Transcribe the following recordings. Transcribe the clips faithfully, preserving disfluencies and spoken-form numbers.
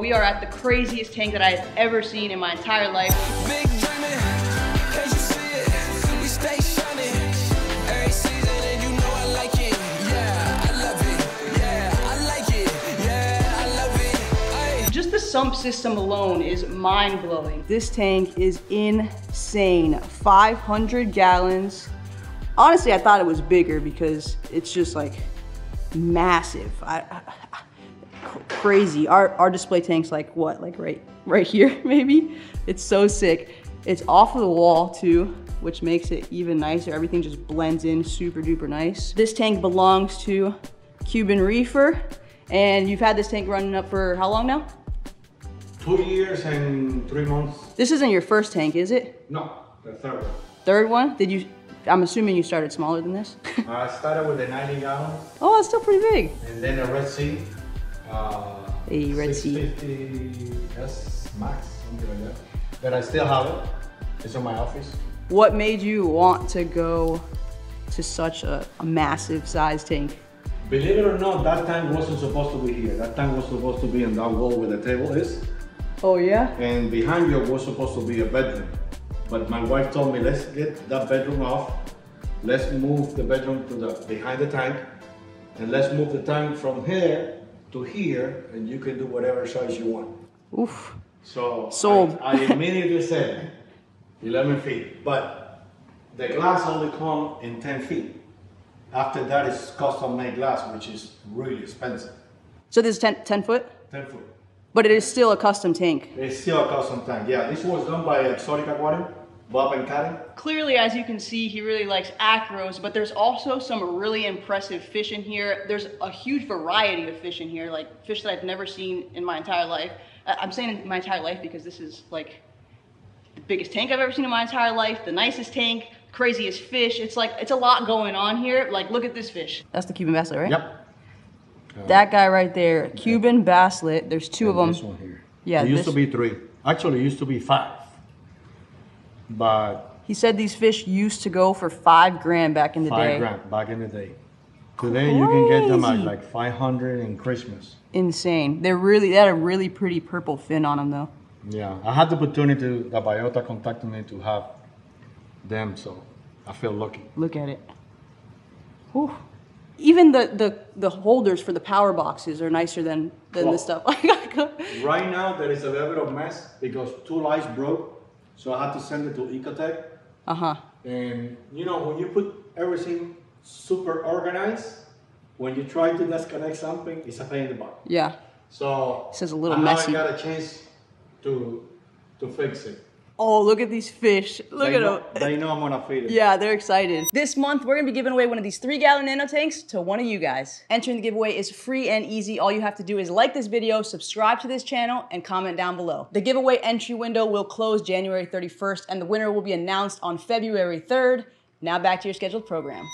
We are at the craziest tank that I have ever seen in my entire life. Big dreaming, can't you see it? We stay shining every season and you know I like it. Yeah, I love it. Yeah, I like it. Yeah, I love it. I... Just the sump system alone is mind-blowing. This tank is insane. five hundred gallons. Honestly, I thought it was bigger because it's just like massive. I, I, I Crazy. Our, our display tank's like what? Like right right here maybe? It's so sick. It's off of the wall too, which makes it even nicer. Everything just blends in super duper nice. This tank belongs to Cuban Reefer, and you've had this tank running up for how long now? Two years and three months. This isn't your first tank, is it? No, the third one. Third one? Did you? I'm assuming you started smaller than this? I started with a ninety gallon. Oh, that's still pretty big. And then a Red Sea. Uh, a Red Sea S Max, something like that. That I still have it. It's in my office. What made you want to go to such a, a massive size tank? Believe it or not, that tank wasn't supposed to be here. That tank was supposed to be on that wall where the table is. Oh yeah? And behind you was supposed to be a bedroom. But my wife told me, let's get that bedroom off. Let's move the bedroom to the behind the tank. And let's move the tank from here to here, and you can do whatever size you want. Oof. So sold. I, I immediately said eleven feet, but the glass only come in ten feet. After that is custom made glass, which is really expensive. So this is ten, ten foot? ten foot. But it is still a custom tank. It's still a custom tank, yeah. This was done by Exotic Aquarium. Bob and Karen. Clearly, as you can see, he really likes acros, but there's also some really impressive fish in here. There's a huge variety of fish in here, like fish that I've never seen in my entire life. I'm saying in my entire life because this is like the biggest tank I've ever seen in my entire life, the nicest tank, craziest fish. It's like, it's a lot going on here. Like, look at this fish. That's the Cuban basslet, right? Yep. Uh, that guy right there, okay. Cuban basslet. There's two and of them. This one here. Yeah. It used to be three. Actually, it used to be five. But he said these fish used to go for five grand back in the five day. Five grand back in the day. Today Crazy. You can get them at like five hundred in Christmas. Insane. They're really, they had a really pretty purple fin on them though. Yeah, I had the opportunity to, the biota contacted me to have them, so I feel lucky. Look at it. Whew. Even the, the, the holders for the power boxes are nicer than, than well, this stuff. Right now there is a little bit of mess because two lights broke. So I had to send it to Ecotech. Uh-huh. And you know, when you put everything super organized, when you try to disconnect something, it's a pain in the butt. Yeah. So it's a little messy. Now I got a chance to to fix it. Oh, look at these fish. Look they at know, them. They know I'm gonna feed them. Yeah, they're excited. This month, we're gonna be giving away one of these three gallon nano tanks to one of you guys. Entering the giveaway is free and easy. All you have to do is like this video, subscribe to this channel, and comment down below. The giveaway entry window will close January thirty-first, and the winner will be announced on February third. Now back to your scheduled program.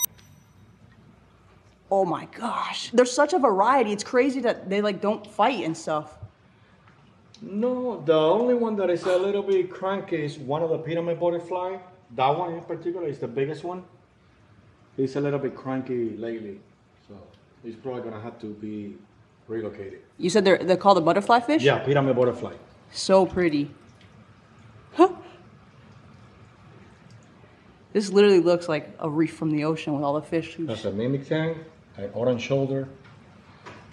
Oh my gosh. There's such a variety. It's crazy that they like don't fight and stuff. No, the only one that is a little bit cranky is one of the pyramid butterfly. That one in particular is the biggest one. It's a little bit cranky lately, so it's probably gonna have to be relocated. You said they're, they're called a butterfly fish? Yeah, pyramid butterfly. So pretty. Huh. This literally looks like a reef from the ocean with all the fish. That's a mimic tank, an orange shoulder,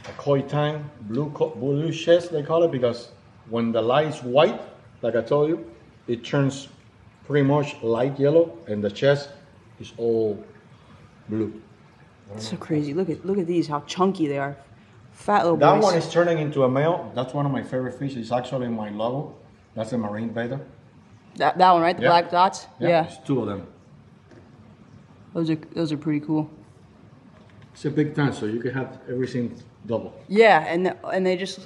a koi tank, blue, blue chest they call it because when the light is white, like I told you, it turns pretty much light yellow, and the chest is all blue. That's so crazy. Look at look at these, how chunky they are. Fat little boys. That one is turning into a male. That's one of my favorite fish. It's actually in my logo. That's a marine beta. That that one, right? The yeah. black dots? Yeah, yeah. There's two of them. Those are those are pretty cool. It's a big tank, so you can have everything double. Yeah, and and they just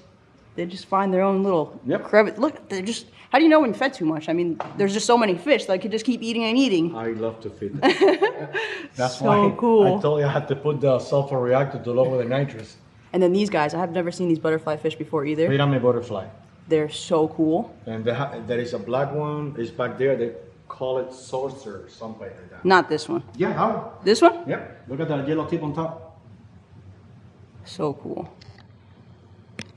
They just find their own little yep. crevice. Look, they just, how do you know when you fed too much? I mean, there's just so many fish that I could just keep eating and eating. I love to feed them. That's so why cool. I told you I had to put the sulfur reactor to lower the nitrous. And then these guys, I have never seen these butterfly fish before either. Pyramid butterfly. They're so cool. And they there is a black one, it's back there. They call it sorcerer, something like that. Not this one. Yeah, that one. This one? Yeah, look at that yellow tip on top. So cool.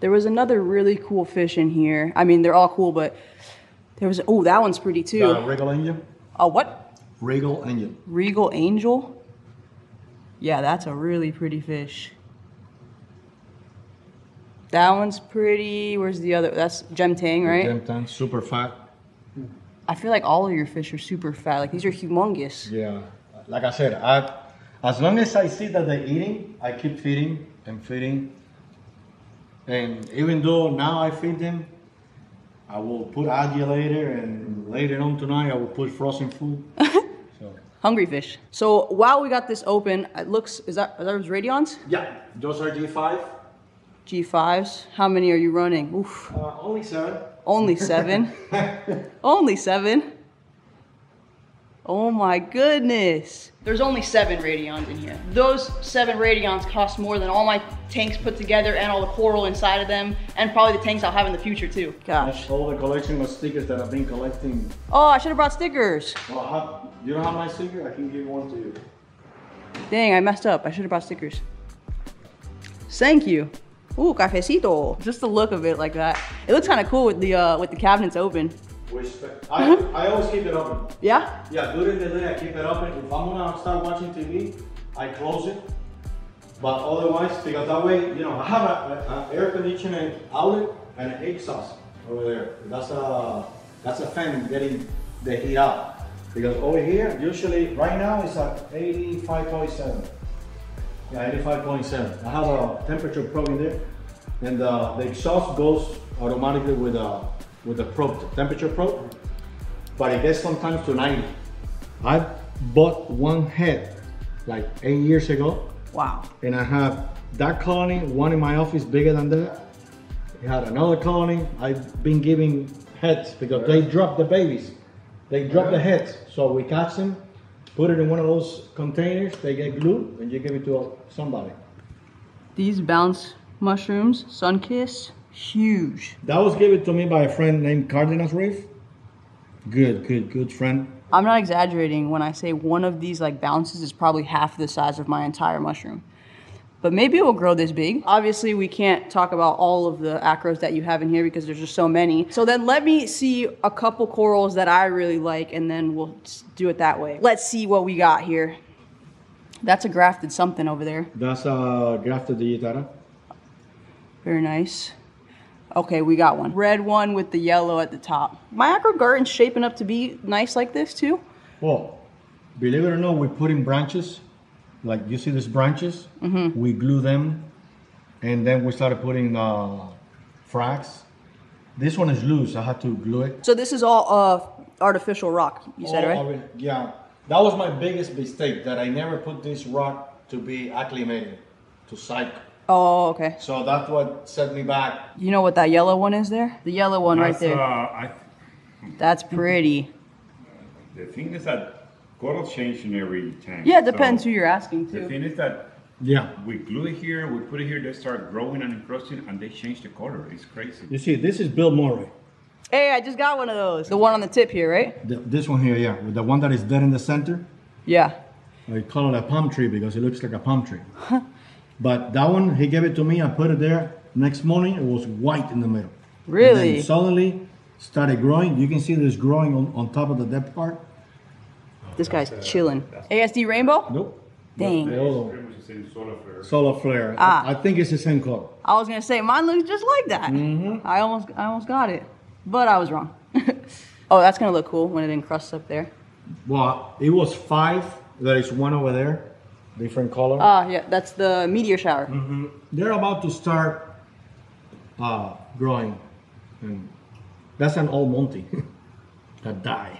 There was another really cool fish in here. I mean, they're all cool, but there was, oh, that one's pretty too. Uh, Regal Angel? Oh, uh, what? Regal Angel. Regal Angel? Yeah, that's a really pretty fish. That one's pretty, where's the other? That's Gemtang, right? Gemtang, super fat. I feel like all of your fish are super fat. Like, these are humongous. Yeah. Like I said, I, as long as I see that they're eating, I keep feeding and feeding. And even though now I feed them, I will put algae later, and later on tonight I will put frozen food. So. Hungry fish. So while we got this open, it looks, is that, are those Radions? Yeah, those are G five. G fives. How many are you running? Oof. Uh, only seven. Only seven? Only seven? Oh my goodness. There's only seven Radions in here. Those seven Radions cost more than all my tanks put together and all the coral inside of them, and probably the tanks I'll have in the future too. Gosh. That's all the collection of stickers that I've been collecting. Oh, I should have brought stickers. Well, I have, you don't have my sticker? I can give one to you. Dang, I messed up. I should have brought stickers. Thank you. Ooh, cafecito. Just the look of it like that. It looks kind of cool with the uh, with the cabinets open. I, I always keep it open. Yeah? Yeah, during the day I keep it open. If I'm gonna start watching T V, I close it. But otherwise, because that way, you know, I have an air conditioning outlet and an exhaust over there. That's a, that's a fan getting the heat out. Because over here, usually, right now it's at eighty-five point seven. Yeah, eighty-five point seven. I have a temperature probe in there. And uh, the exhaust goes automatically with a with the probe, the temperature probe, but it gets sometimes to ninety. I bought one head like eight years ago. Wow. And I have that colony, one in my office bigger than that. I had another colony. I've been giving heads because they drop the babies. They drop the heads. So we catch them, put it in one of those containers, they get glued, and you give it to somebody. These bounce mushrooms, sun-kissed. Huge. That was given to me by a friend named Cardinal Reef. Good, good, good friend. I'm not exaggerating when I say one of these like bounces is probably half the size of my entire mushroom. But maybe it will grow this big. Obviously, we can't talk about all of the acros that you have in here because there's just so many. So then let me see a couple corals that I really like, and then we'll do it that way. Let's see what we got here. That's a grafted something over there. That's a grafted digitata. Very nice. Okay, we got one. Red one with the yellow at the top. My aqua garden's shaping up to be nice like this too. Well, believe it or not, we put in branches. Like you see these branches? Mm-hmm. We glue them. And then we started putting uh, frags. This one is loose. I had to glue it. So this is all uh, artificial rock, you said, oh, right? I mean, yeah. That was my biggest mistake, that I never put this rock to be acclimated, to cycle. Oh, okay. So that's what set me back. You know what that yellow one is there? The yellow one that's, right there. Uh, I th that's pretty. The thing is that corals change in every tank. Yeah, it depends so who you're asking to. The thing is that yeah, we glue it here, we put it here, they start growing and encrusting, and they change the color. It's crazy. You see, this is Bill Murray. Hey, I just got one of those. The one on the tip here, right? The, this one here, yeah. The one that is dead in the center. Yeah. I call it a palm tree because it looks like a palm tree. But that one, he gave it to me, I put it there. Next morning, it was white in the middle. Really? And then suddenly started growing. You can see this growing on, on top of the depth part. This guy's uh, chilling. A S D Rainbow? Nope. Dang. Solar flare. Solar flare. Ah. I think it's the same color. I was going to say, mine looks just like that. Mm-hmm. I almost I almost got it, but I was wrong. Oh, that's going to look cool when it encrusts up there. Well, it was five. There is one over there. Different color. Ah, uh, yeah, that's the meteor shower. Mm-hmm. They're about to start uh, growing. And that's an old Monty that died.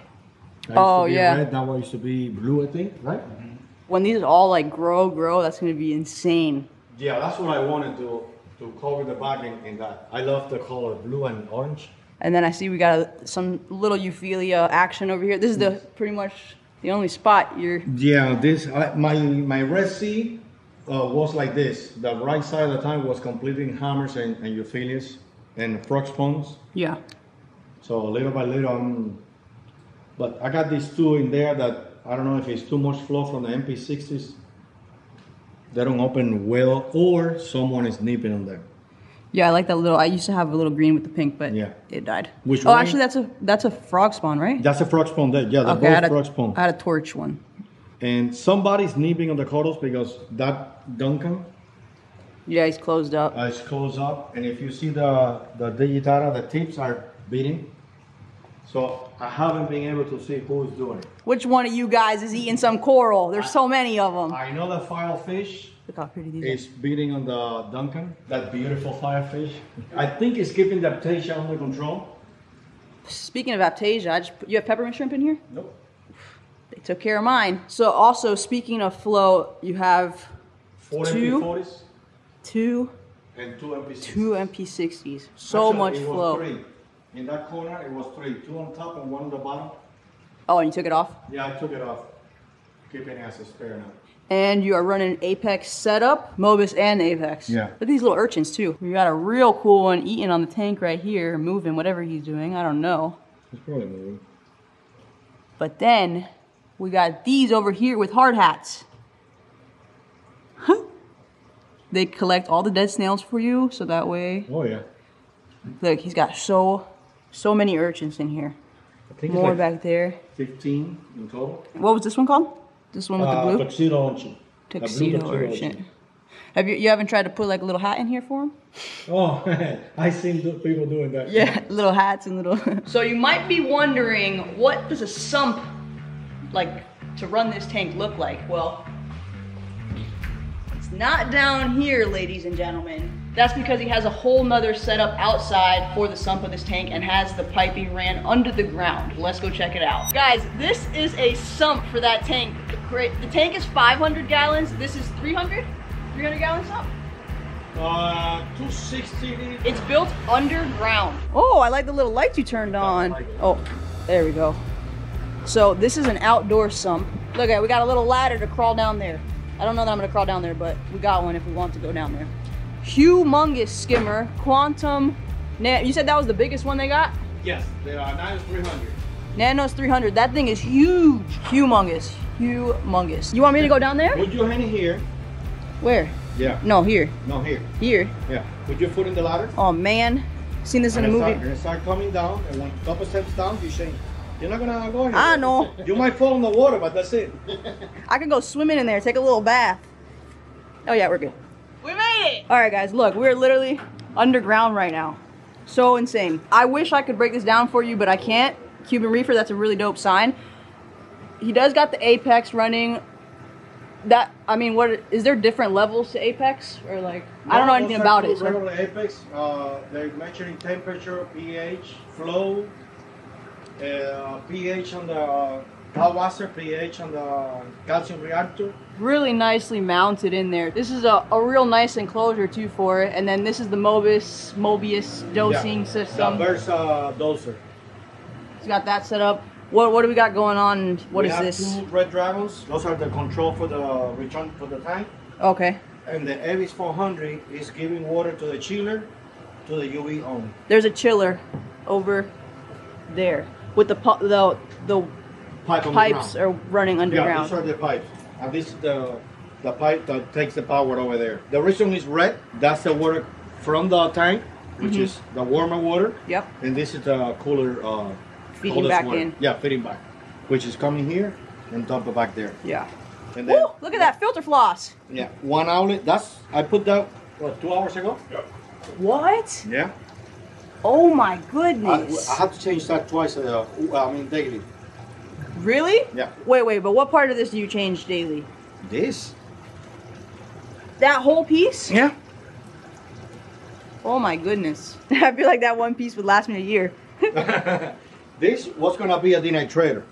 That oh, used to be yeah. Red. That one used to be blue, I think, right? Mm-hmm. When these all like grow, grow, that's going to be insane. Yeah, that's what I wanted to, to cover the back in, in that. I love the color blue and orange. And then I see we got a, some little euphelia action over here. This is the pretty much. The only spot you're... Yeah, this, I, my, my Red Sea uh, was like this. The right side of the tank was completely hammers and, and euphilias and frog spawns. Yeah. So little by little, I'm, but I got these two in there that, I don't know if it's too much flow from the M P sixties. They don't open well, or someone is nipping on them. Yeah, I like that little. I used to have a little green with the pink, but yeah. it died. Which oh, one? Actually, that's a that's a frog spawn, right? That's a frog spawn. That yeah, the okay, both frog spawn. I had a torch one. And somebody's nibbling on the corals because that Duncan. Yeah, he's closed up. Uh, he's closed up, and if you see the the digitata, the tips are beating. So I haven't been able to see who's doing it. Which one of you guys is eating some coral? There's I, so many of them. I know the filefish. Look how pretty these is beating on the Duncan. That beautiful firefish. I think it's keeping the Aptasia under control. Speaking of Aptasia, I just put, you have peppermint shrimp in here? Nope. They took care of mine. So also speaking of flow, you have four two, M P forties, two, and two M P sixties. Two M P sixties. So actually, much it was flow. Three. In that corner, it was three. Two on top and one on the bottom. Oh, and you took it off? Yeah, I took it off. Keeping as a spare now. And you are running Apex setup, Mobius and Apex. Yeah. Look at these little urchins too. We got a real cool one eating on the tank right here, moving, whatever he's doing, I don't know. He's probably moving. But then we got these over here with hard hats. Huh? They collect all the dead snails for you, so that way. Oh yeah. Look, he's got so, so many urchins in here. I think more it's like back there. Fifteen in total. What was this one called? This one with uh, the blue? Tuxedo urchin. Tuxedo, tuxedo urchin. urchin. Have you, you haven't tried to put like a little hat in here for him? Oh, I've seen people doing that. Yeah, little hats and little... So you might be wondering, what does a sump, like, to run this tank look like? Well, it's not down here, ladies and gentlemen. That's because he has a whole nother setup outside for the sump of this tank and has the piping ran under the ground. Let's go check it out. Guys, this is a sump for that tank. The tank is five hundred gallons. This is three hundred gallon sump. Uh, two sixty. It's built underground. Oh, I like the little light you turned on. Like oh, there we go. So this is an outdoor sump. Look, we got a little ladder to crawl down there. I don't know that I'm gonna crawl down there, but we got one if we want to go down there. Humongous skimmer, quantum. You said that was the biggest one they got? Yes, they are. Nanos three hundred. Nanos three hundred. That thing is huge. Humongous. Humongous. You want me to go down there? Put your hand here. Where? Yeah. No, here. No, here. Here? Yeah. Put your foot in the ladder. Oh, man. Seen this in a movie. You're going to start coming down, and when a couple steps down, you shake. You're not going to go here. I know. You might fall in the water, but that's it. I can go swimming in there, take a little bath. Oh, yeah, we're good. We made it! All right, guys, look, we're literally underground right now. So insane. I wish I could break this down for you, but I can't. Cuban Reefer, that's a really dope sign. He does got the Apex running. That, I mean, what is there different levels to Apex? Or like, no, I don't know anything about it. Regular Apex, uh, they're measuring temperature, pH, flow, uh, pH on the uh, hot water, pH on the calcium reactor. Really nicely mounted in there. This is a, a real nice enclosure too for it. And then this is the Mobius, Mobius dosing yeah, system. The Versa doser. It's got that set up. What, what do we got going on? What we is have this? Two Red Dragons. Those are the control for the return for the tank. Okay. And the Avis four hundred is giving water to the chiller, to the U V only. There's a chiller over there with the the the Pipe pipes are running underground. Yeah, these are the pipes. And this is the the pipe that takes the power over there. The reason is red. That's the water from the tank, which mm-hmm. is the warmer water. Yep. And this is the cooler. Uh, Feeding back water. in. Yeah, feeding back, which is coming here and dump it back there. Yeah. And then, Woo, look at that filter floss. Yeah, one outlet. That's I put that what two hours ago. Yep. What? Yeah. Oh my goodness. I, I have to change that twice. Uh, I mean daily. Really? Yeah. Wait, wait. But what part of this do you change daily? This. That whole piece? Yeah. Oh my goodness. I feel like that one piece would last me a year. This was gonna be a denitrator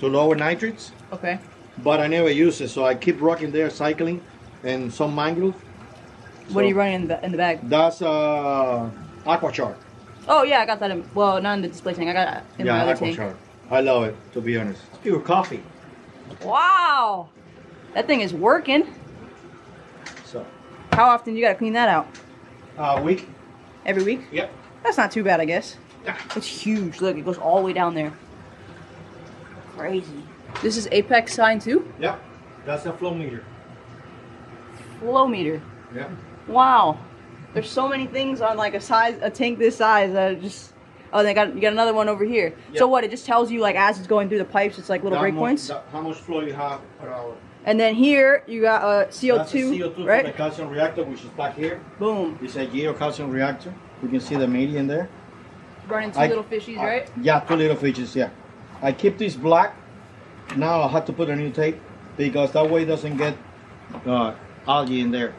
to lower nitrates. Okay. But I never use it, so I keep rocking there, cycling, and some mangrove. What so are you running in the, in the bag? That's uh, aqua chart. Oh yeah, I got that in, well, not in the display tank. I got it in yeah, my other aqua tank. Chart. I love it, to be honest. It's pure coffee. Wow, that thing is working. So, how often do you gotta clean that out? A uh, week. Every week? Yep. That's not too bad, I guess. It's huge. Look, it goes all the way down there. Crazy. This is Apex sign too? Yeah. That's a flow meter. Flow meter. Yeah. Wow. There's so many things on like a size, a tank this size that are just. Oh, they got you got another one over here. Yep. So what? It just tells you like as it's going through the pipes, it's like little break points. How much flow you have per hour? And then here you got uh, C O two, that's a C O two, right? From the calcium reactor, which is back here. Boom. It's a geocalcium reactor. You can see the median there. Running two I, little fishies, I, right? Yeah, two little fishies. Yeah. I keep this black. Now I have to put a new tape because that way it doesn't get uh, algae in there.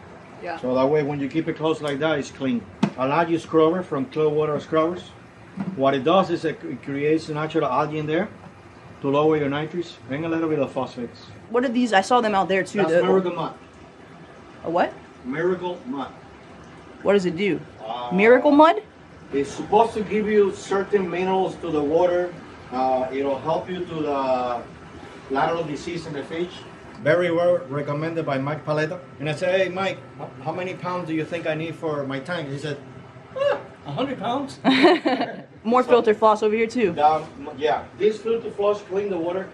Yeah. So that way when you keep it close like that, it's clean. An algae scrubber from Clear Water Scrubbers. What it does is it creates natural algae in there to lower your nitrates and a little bit of phosphates. What are these? I saw them out there too. That's the Miracle mud. A what? Miracle mud. What does it do? Uh, Miracle mud? It's supposed to give you certain minerals to the water. Uh, it'll help you to the lateral disease in the fish. Very well recommended by Mike Paletta. And I said, hey Mike, how many pounds do you think I need for my tank? He said, ah, one hundred pounds. More so, filter floss over here too. Down, yeah, this filter floss cleans the water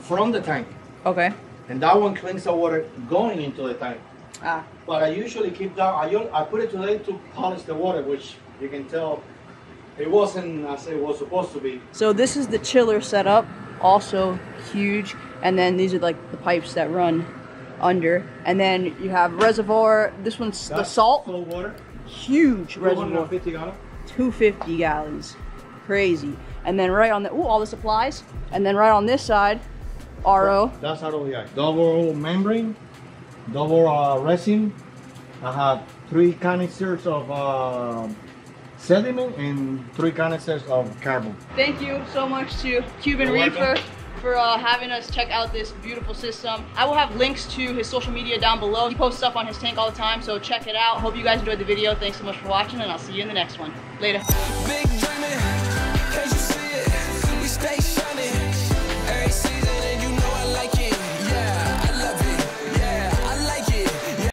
from the tank. Okay. And that one cleans the water going into the tank. Ah. But I usually keep that, I, I put it today to polish the water, which you can tell it wasn't as it was supposed to be. So this is the chiller setup, also huge. And then these are like the pipes that run under. And then you have reservoir. This one's that's the salt. Full water. Huge reservoir. two hundred fifty gallons. Crazy. And then right on the, ooh, all the supplies. And then right on this side, R O. That's R O E I. Double membrane, double uh, resin. I have three canisters of uh, sediment and three canisters of carbon. Thank you so much to Cuban Reefer for uh, having us check out this beautiful system. I will have links to his social media down below. He posts stuff on his tank all the time, so check it out. Hope you guys enjoyed the video. Thanks so much for watching, and I'll see you in the next one. Later. Big